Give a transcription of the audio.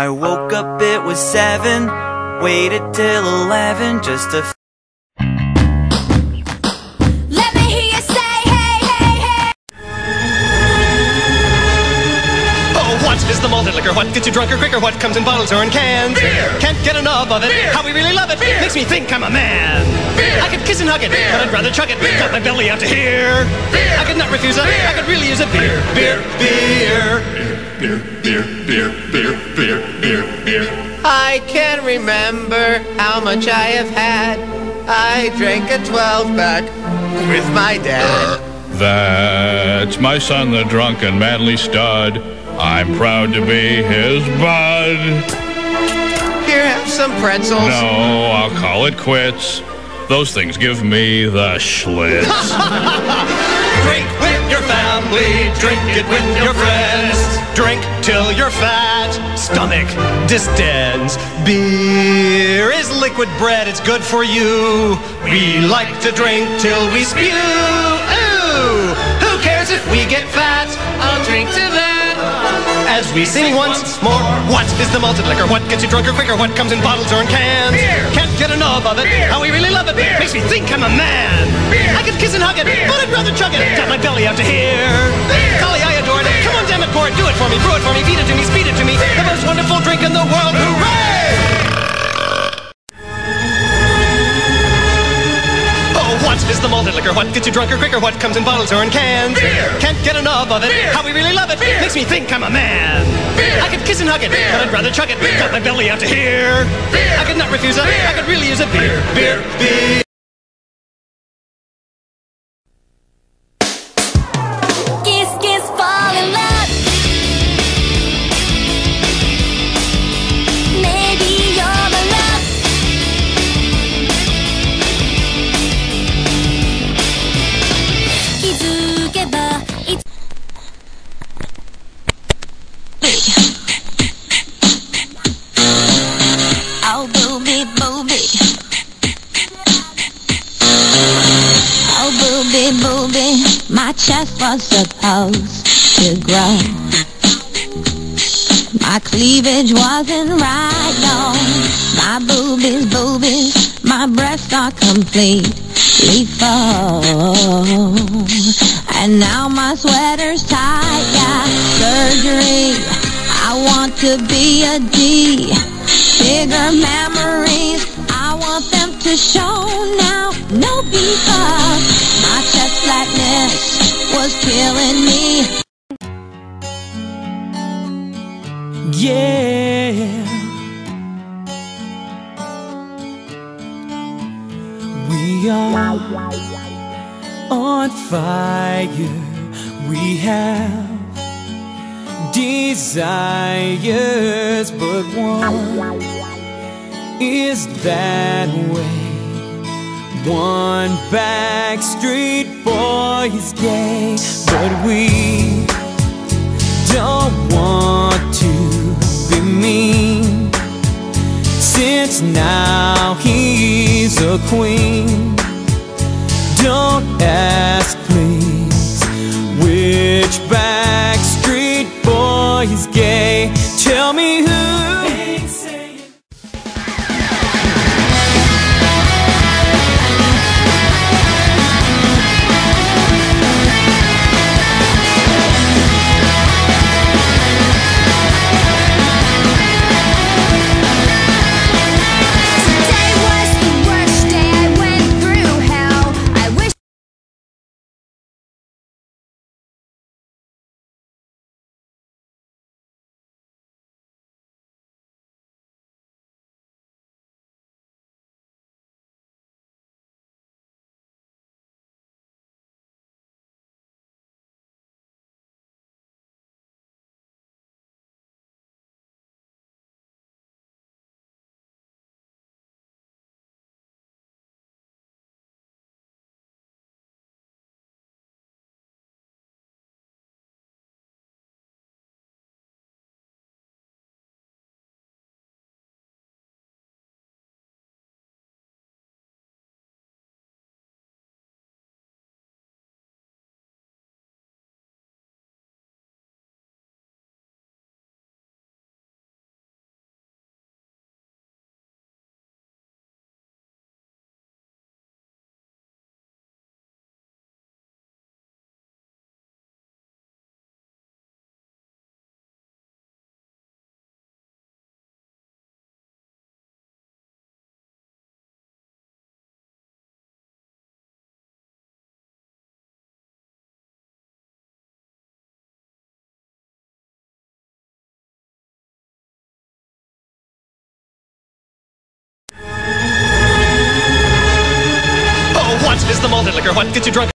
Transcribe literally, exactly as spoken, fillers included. I woke up, it was seven, waited till eleven just to let me hear you say hey, hey, hey. Oh, what is the malted liquor? What gets you drunker quicker? What comes in bottles or in cans? Beer. Can't get enough of it. Beer. How we really love it. Beer. Makes me think I'm a man. Beer. I could kiss and hug it, beer. But I'd rather chug it. Beer. Cut my belly out to here. Beer. I could not refuse it. Beer. I could really use a beer. Beer, beer, beer. Beer, beer, beer, beer, beer, beer, beer. I can't remember how much I have had. I drank a twelve-pack with my dad. That's my son, the drunk and manly stud. I'm proud to be his bud. Here, have some pretzels. No, I'll call it quits. Those things give me the schlitz. Drink with your family, drink it with your friends. Drink till your fat stomach distends. Beer is liquid bread, it's good for you. We like to drink till we spew. Ooh, who cares if we get fat? I'll drink to that. As we sing once more, what is the malted liquor? What gets you drunker quicker? What comes in bottles or in cans? Beer. Can't get enough of it. Beer. How we really love it. Beer. Makes me think I'm a man. Beer. I could kiss and hug it, beer. But I'd rather chug it. Got my belly out to here. Beer. Golly, I adored it. Come on, damn it, pour it. Do it for me, brew it for me, feed it to me, speed it to me. Beer. The most wonderful drink in the world. Hooray! Oh, what is the malted liquor? What gets you drunker quicker? What comes in bottles or in cans? Beer. Can't get enough of it. Beer. How we really love it. Beer. Makes me think I'm a man. Beer. I could kiss and hug it, beer. But I'd rather chug it. Beer. Got my belly out to here. Beer. I could not refuse it. Beer. I could really use it. Beer, beer, beer. Moving, my chest was supposed to grow. My cleavage wasn't right, no. My boobies, boobies, my breasts are completely full. And now my sweater's tight, got surgery. I want to be a D. Bigger memories, I want them to show now. No beef up. My chest lightness was killing me. Yeah. We are on fire. We have desires, but one is that way. One Backstreet Boys gay, but we don't want to be mean. Since now he's a queen, don't ask please which Backstreet Boy is gay. Tell me who. What gets you drunk?